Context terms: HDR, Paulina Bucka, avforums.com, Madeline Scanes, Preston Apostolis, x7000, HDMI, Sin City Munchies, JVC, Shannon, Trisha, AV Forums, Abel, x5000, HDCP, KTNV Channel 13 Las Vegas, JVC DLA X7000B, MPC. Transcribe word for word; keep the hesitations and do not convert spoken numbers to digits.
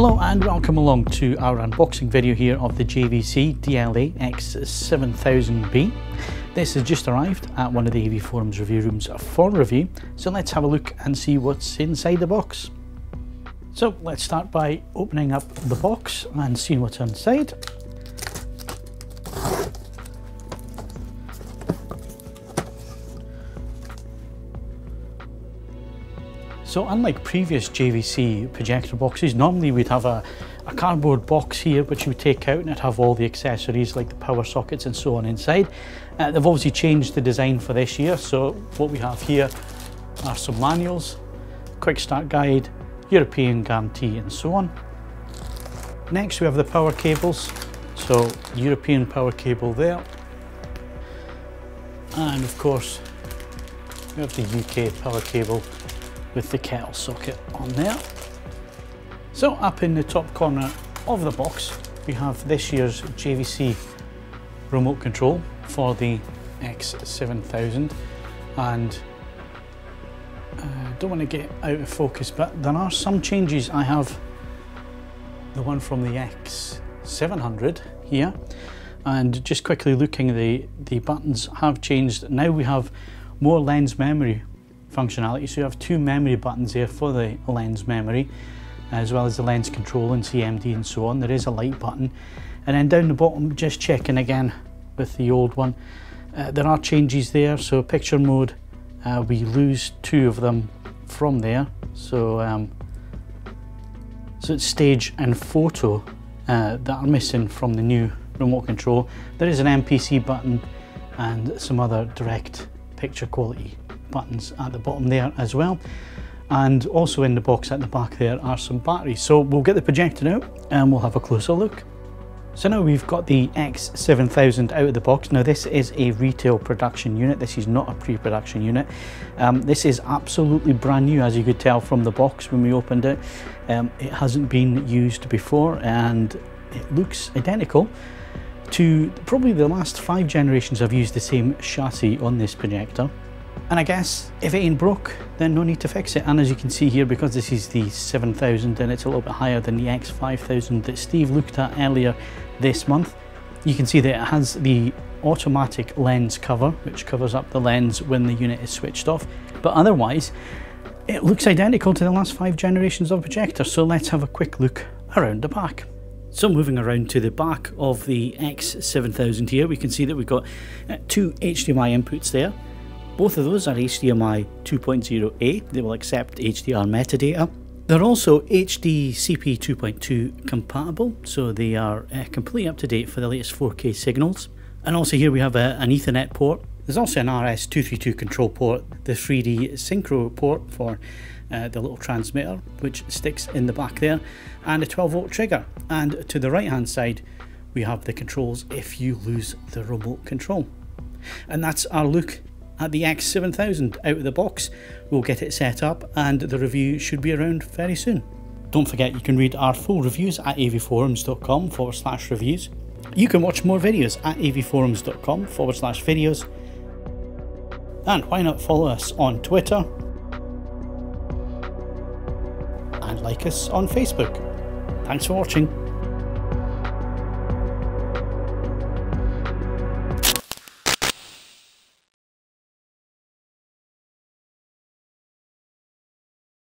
Hello and welcome along to our unboxing video here of the J V C D L A X seven thousand B. This has just arrived at one of the A V Forums review rooms for review, so let's have a look and see what's inside the box. So let's start by opening up the box and seeing what's inside. So unlike previous J V C projector boxes, normally we'd have a, a cardboard box here which you would take out and it'd have all the accessories like the power sockets and so on inside. Uh, they've obviously changed the design for this year, so what we have here are some manuals, quick start guide, European guarantee and so on. Next we have the power cables, so European power cable there, and of course we have the U K power cable with the kettle socket on there. So up in the top corner of the box we have this year's J V C remote control for the X seven thousand, and I don't want to get out of focus, but there are some changes. I have the one from the X seven hundred here, and just quickly looking, the, the buttons have changed. Now we have more lens memory functionality, so you have two memory buttons here for the lens memory as well as the lens control and C M D and so on. There is a light button, and then down the bottom, just checking again with the old one, uh, there are changes there. So picture mode, uh, we lose two of them from there, so um, so it's stage and photo uh, that are missing from the new remote control. There is an M P C button and some other direct picture quality buttons at the bottom there as well, and also in the box at the back there are some batteries. So we'll get the projector out and we'll have a closer look. So now we've got the X seven thousand out of the box. Now this is a retail production unit, this is not a pre-production unit. Um, this is absolutely brand new, as you could tell from the box when we opened it. Um, it hasn't been used before and it looks identical to probably the last five generations I've used the same chassis on this projector. And I guess if it ain't broke, then no need to fix it. And as you can see here, because this is the seven thousand and it's a little bit higher than the X five thousand that Steve looked at earlier this month, you can see that it has the automatic lens cover, which covers up the lens when the unit is switched off. But otherwise, it looks identical to the last five generations of projector. So let's have a quick look around the back. So moving around to the back of the X seven thousand here, we can see that we've got two H D M I inputs there. Both of those are H D M I two point oh A, they will accept H D R metadata. They're also H D C P two point two compatible, so they are uh, completely up to date for the latest four K signals. And also here we have a, an Ethernet port. There's also an R S two thirty-two control port, the three D synchro port for uh, the little transmitter, which sticks in the back there, and a twelve volt trigger. And to the right hand side, we have the controls if you lose the remote control. And that's our look at the X seven thousand out of the box. We'll get it set up and the review should be around very soon. Don't forget you can read our full reviews at avforums.com forward slash reviews. You can watch more videos at avforums.com forward slash videos. And why not follow us on Twitter and like us on Facebook. Thanks for watching.